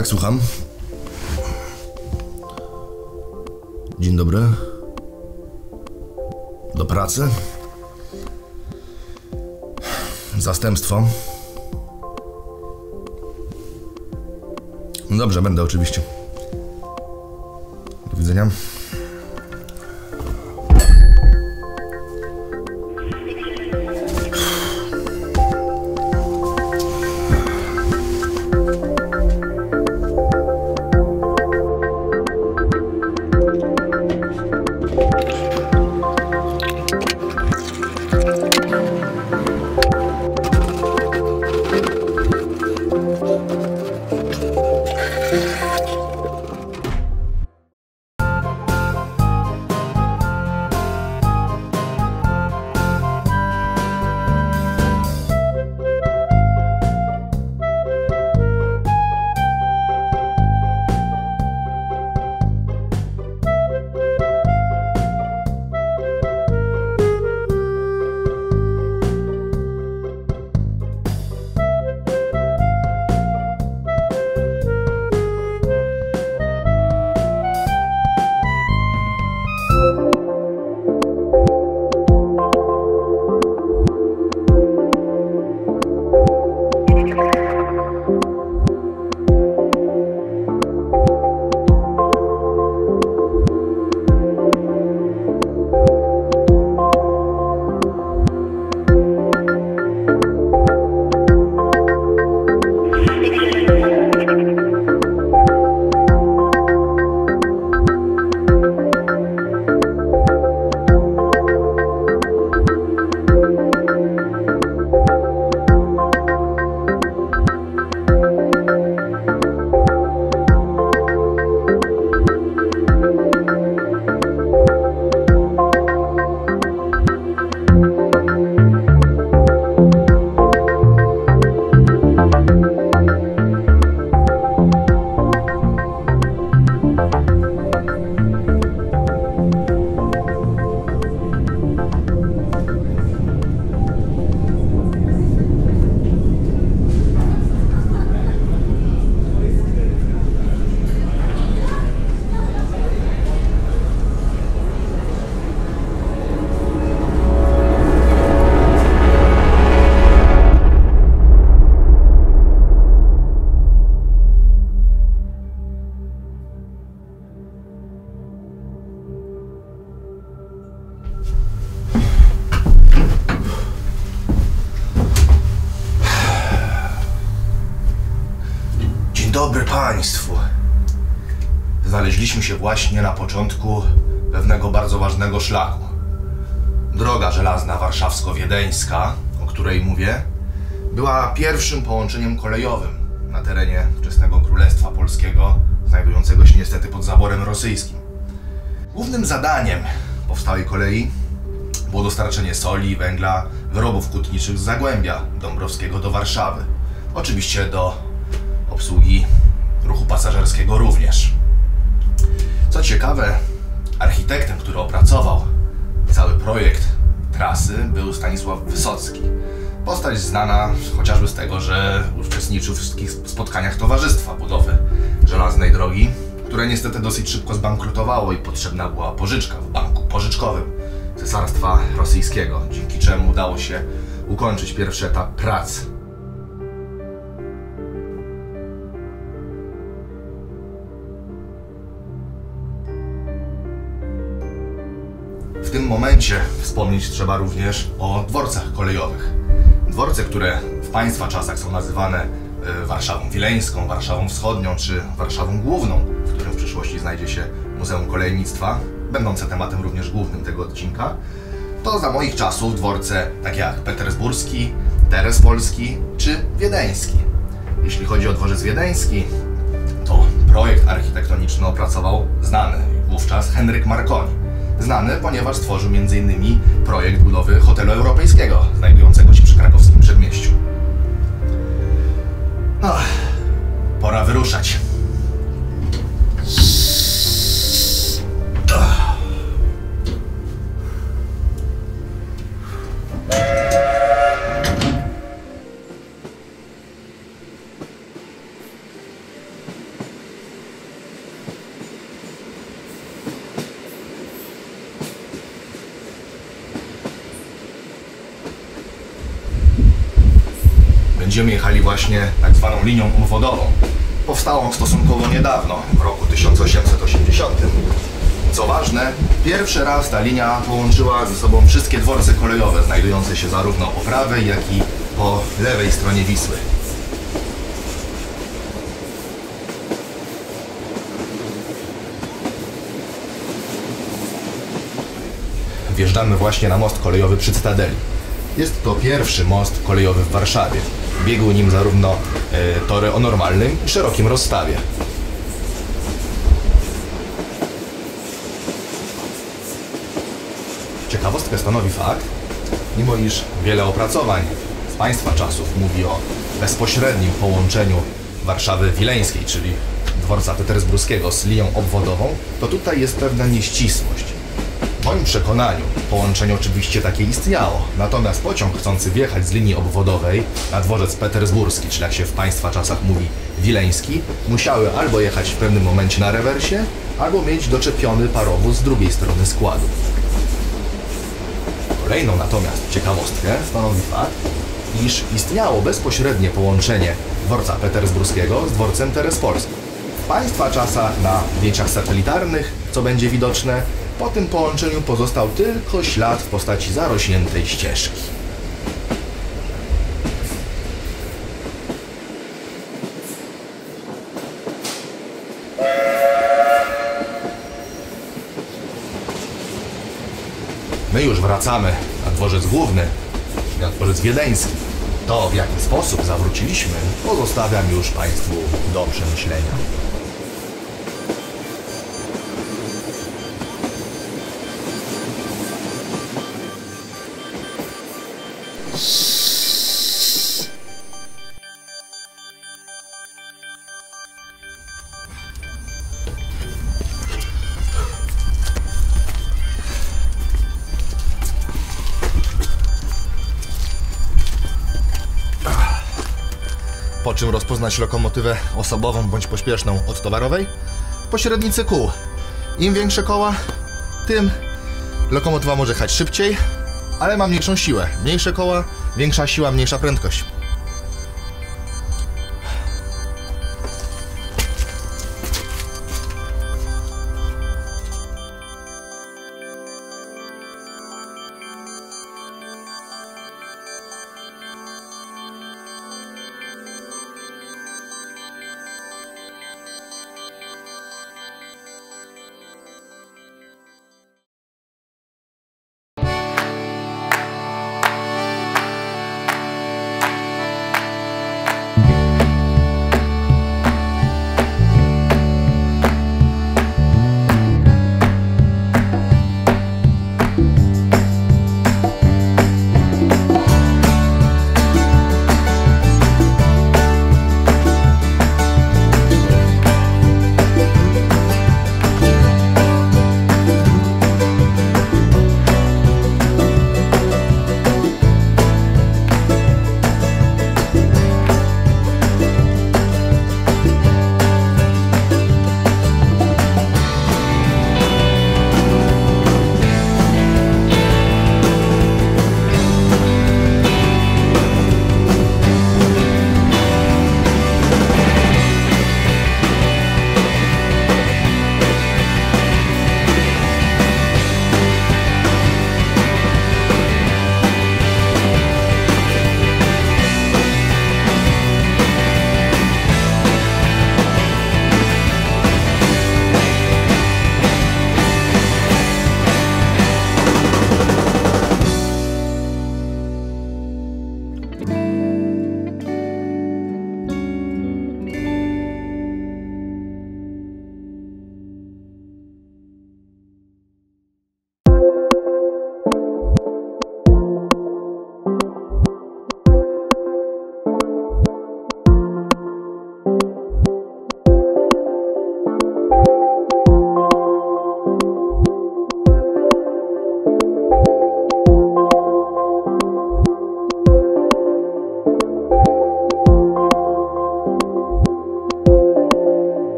Tak, słucham. Dzień dobry. Do pracy. Zastępstwo. No dobrze, będę oczywiście. Do widzenia. Znaleźliśmy się właśnie na początku pewnego bardzo ważnego szlaku. Droga żelazna warszawsko-wiedeńska, o której mówię, była pierwszym połączeniem kolejowym na terenie wczesnego Królestwa Polskiego, znajdującego się niestety pod zaborem rosyjskim. Głównym zadaniem powstałej kolei było dostarczenie soli, węgla, wyrobów hutniczych z Zagłębia Dąbrowskiego do Warszawy. Oczywiście do obsługi ruchu pasażerskiego również. Co ciekawe, architektem, który opracował cały projekt trasy, był Stanisław Wysocki. Postać znana chociażby z tego, że uczestniczył w wszystkich spotkaniach Towarzystwa Budowy Żelaznej Drogi, które niestety dosyć szybko zbankrutowało i potrzebna była pożyczka w Banku Pożyczkowym Cesarstwa Rosyjskiego, dzięki czemu udało się ukończyć pierwszy etap prac. W tym momencie wspomnieć trzeba również o dworcach kolejowych. Dworce, które w Państwa czasach są nazywane Warszawą Wileńską, Warszawą Wschodnią czy Warszawą Główną, w którym w przyszłości znajdzie się Muzeum Kolejnictwa, będące tematem również głównym tego odcinka, to za moich czasów dworce takie jak Petersburski, Terespolski czy Wiedeński. Jeśli chodzi o dworzec wiedeński, to projekt architektoniczny opracował znany wówczas Henryk Marconi. Znany, ponieważ stworzył m.in. projekt budowy hotelu europejskiego, znajdującego się przy krakowskim przedmieściu. No, pora wyruszać. będziemy jechali właśnie tak zwaną linią obwodową, powstałą stosunkowo niedawno, w roku 1880. Co ważne, pierwszy raz ta linia połączyła ze sobą wszystkie dworce kolejowe znajdujące się zarówno po prawej, jak i po lewej stronie Wisły. Wjeżdżamy właśnie na most kolejowy przy Cytadeli. Jest to pierwszy most kolejowy w Warszawie. Biegły nim zarówno tory o normalnym i szerokim rozstawie. Ciekawostkę stanowi fakt, mimo iż wiele opracowań z Państwa czasów mówi o bezpośrednim połączeniu Warszawy Wileńskiej, czyli dworca petersburskiego, z linią obwodową, to tutaj jest pewna nieścisłość. W moim przekonaniu połączenie oczywiście takie istniało, natomiast pociąg chcący wjechać z linii obwodowej na dworzec petersburski, czyli jak się w Państwa czasach mówi wileński, musiały albo jechać w pewnym momencie na rewersie, albo mieć doczepiony parowóz z drugiej strony składu. Kolejną natomiast ciekawostkę stanowi fakt, iż istniało bezpośrednie połączenie dworca petersburskiego z dworcem terespolskim. W Państwa czasach na zdjęciach satelitarnych, co będzie widoczne, po tym połączeniu pozostał tylko ślad w postaci zarośniętej ścieżki. My już wracamy na dworzec główny, na dworzec wiedeński. To, w jaki sposób zawróciliśmy, pozostawiam już Państwu do przemyślenia. Po czym rozpoznać lokomotywę osobową bądź pośpieszną od towarowej? Pośrednicy kół. Im większe koła, tym lokomotywa może jechać szybciej, ale ma mniejszą siłę. Mniejsze koła, większa siła, mniejsza prędkość.